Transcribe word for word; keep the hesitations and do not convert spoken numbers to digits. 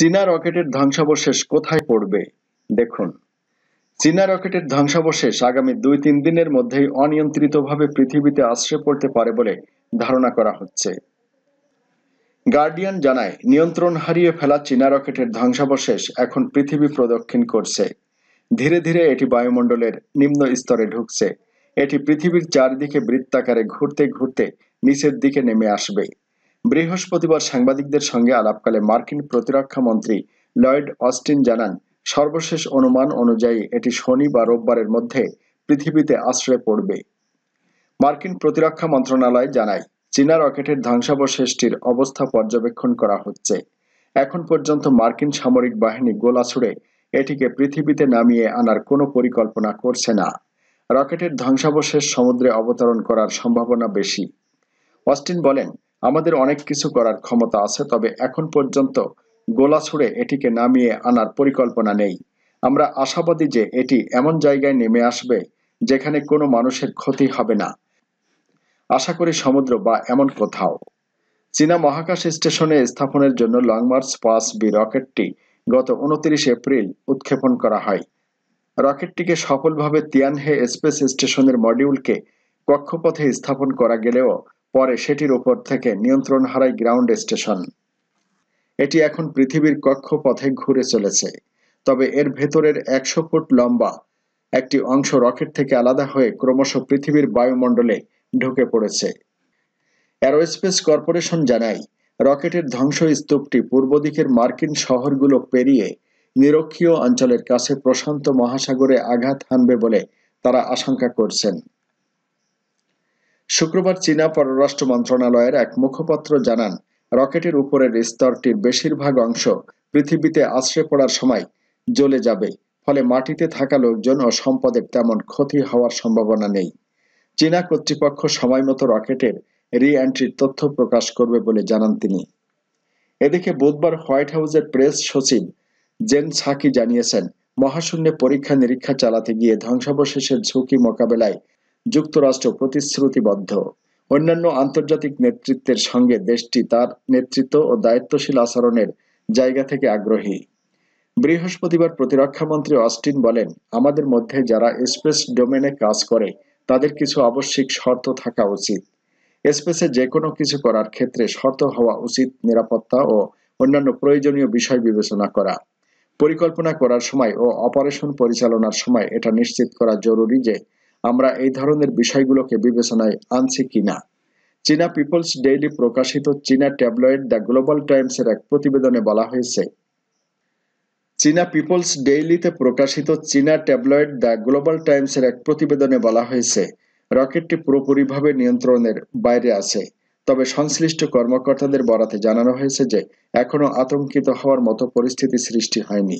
চীনা রকেটের ধ্বংসাবশেষ কোথায় পড়বে দেখুন। চীনা রকেটের ধ্বংসাবশেষ আগামী দুই তিন দিনের মধ্যেই অনিয়ন্ত্রিতভাবে পৃথিবীতে আছড়ে পড়তে পারে বলে ধারণা করা হচ্ছে। গার্ডিয়ান জানায়, নিয়ন্ত্রণ হারিয়ে ফেলা চীনা রকেটের ধ্বংসাবশেষ এখন পৃথিবী প্রদক্ষিণ করছে। ধীরে ধীরে এটি বায়ুমণ্ডলের নিম্ন স্তরে ঢুকছে। এটি পৃথিবীর চারদিকে বৃত্তাকারে ঘুরতে ঘুরতে নিচের দিকে নেমে আসবে। বৃহস্পতিবার সাংবাদিকদের সঙ্গে আলাপকালে মার্কিন প্রতিরক্ষা মন্ত্রী লয়েড অস্টিন জানান, সর্বশেষ অনুমান অনুযায়ী এটি শনি বা রোববারের মধ্যে পৃথিবীতে আছড়ে পড়বে। মার্কিন প্রতিরক্ষা মন্ত্রণালয় জানায়, চীনা রকেটের ধ্বংসাবশেষটির অবস্থা পর্যবেক্ষণ করা হচ্ছে। এখন পর্যন্ত মার্কিন সামরিক বাহিনী গোলা ছুড়ে এটিকে পৃথিবীতে নামিয়ে আনার কোনো পরিকল্পনা করছে না। রকেটের ধ্বংসাবশেষ সমুদ্রে অবতরণ করার সম্ভাবনা বেশি। অস্টিন বলেন, আমাদের অনেক কিছু করার ক্ষমতা আছে, তবে এখন পর্যন্ত গোলা ছুড়ে এটিকে নামিয়ে আনার পরিকল্পনা নেই। আমরা আশাবাদী যে এটি এমন জায়গায় নেমে আসবে যেখানে কোনো মানুষের ক্ষতি হবে না, আশা করি সমুদ্র বা এমন কোথাও। চীনা মহাকাশ স্টেশনে স্থাপনের জন্য লং মার্চ পাঁচ বি রকেটটি গত উনত্রিশ এপ্রিল উৎক্ষেপণ করা হয়। রকেটটিকে সফলভাবে তিয়ানহে স্পেস স্টেশনের মডিউলকে কক্ষপথে স্থাপন করা গেলেও পরে সেটির উপর থেকে নিয়ন্ত্রণ হারায় গ্রাউন্ড স্টেশন। এটি এখন পৃথিবীর কক্ষপথে ঘুরে চলেছে, তবে এর ভেতরের একশো ফুট লম্বা একটি অংশ রকেট থেকে আলাদা হয়ে ক্রমশ পৃথিবীর বায়ুমণ্ডলে ঢুকে পড়েছে। অ্যারোস্পেস কর্পোরেশন জানায়, রকেটের ধ্বংসস্তূপটি পূর্ব দিকের মার্কিন শহরগুলো পেরিয়ে নিরক্ষীয় অঞ্চলের কাছে প্রশান্ত মহাসাগরে আঘাত হানবে বলে তারা আশঙ্কা করছেন। শুক্রবার চীনা পররাষ্ট্র মন্ত্রণালয়ের এক মুখপাত্র জানান, রকেটের উপরের স্তরটির বেশিরভাগ অংশ পৃথিবীতে আছড়ে পড়ার সময় জ্বলে যাবে, ফলে মাটিতে থাকা লোকজন ও সম্পদের তেমন ক্ষতি হওয়ার সম্ভাবনা নেই। চীনা কর্তৃপক্ষ সময়মতো রকেটের রি এন্ট্রির তথ্য প্রকাশ করবে বলে জানান তিনি। এদিকে বুধবার হোয়াইট হাউসের প্রেস সচিব জেন সাকি জানিয়েছেন, মহাশূন্যে পরীক্ষা নিরীক্ষা চালাতে গিয়ে ধ্বংসাবশেষের ঝুঁকি মোকাবেলায় যুক্তরাষ্ট্র প্রতিশ্রুতিবদ্ধ। অন্যান্য আন্তর্জাতিক নেতৃত্বের সঙ্গে দেশটি তার নেতৃত্ব ও দায়িত্বশীল আচরণের জায়গা থেকে আগ্রহী। বৃহস্পতিবার প্রতিরক্ষামন্ত্রী অস্টিন বলেন, আমাদের মধ্যে যারা স্পেস ডোমেনে কাজ করে তাদের কিছু আবশ্যিক শর্ত থাকা উচিত। স্পেসে যে কোনো কিছু করার ক্ষেত্রে শর্ত হওয়া উচিত নিরাপত্তা ও অন্যান্য প্রয়োজনীয় বিষয় বিবেচনা করা। পরিকল্পনা করার সময় ও অপারেশন পরিচালনার সময় এটা নিশ্চিত করা জরুরি যে আমরা এই ধরনের বিষয়গুলোকে বিবেচনায় আনছি কিনা। চীনা পিপলস ডেইলি প্রকাশিত চীনা ট্যাবলয়েড দ্য গ্লোবাল টাইমসের এক প্রতিবেদনে বলা হয়েছে চীনা পিপলস ডেইলিতে প্রকাশিত চীনা ট্যাবলয়েড দ্য গ্লোবাল টাইমসের এক প্রতিবেদনে বলা হয়েছে রকেটটি পুরোপুরিভাবে নিয়ন্ত্রণের বাইরে আছে, তবে সংশ্লিষ্ট কর্মকর্তাদের বরাতে জানানো হয়েছে যে এখনো আতঙ্কিত হওয়ার মতো পরিস্থিতি সৃষ্টি হয়নি।